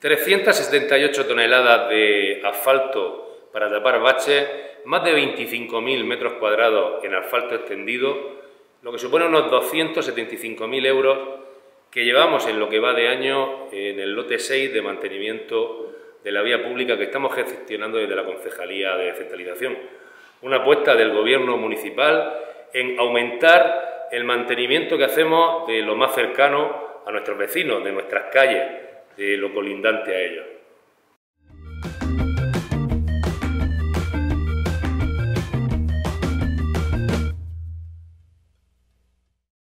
378 toneladas de asfalto para tapar baches, más de 25.000 metros cuadrados en asfalto extendido, lo que supone unos 275.000 euros que llevamos en lo que va de año en el lote 6 de mantenimiento de la vía pública que estamos gestionando desde la Concejalía de Descentralización. Una apuesta del Gobierno municipal en aumentar el mantenimiento que hacemos de lo más cercano a nuestros vecinos, de nuestras calles, de lo colindante a ellos.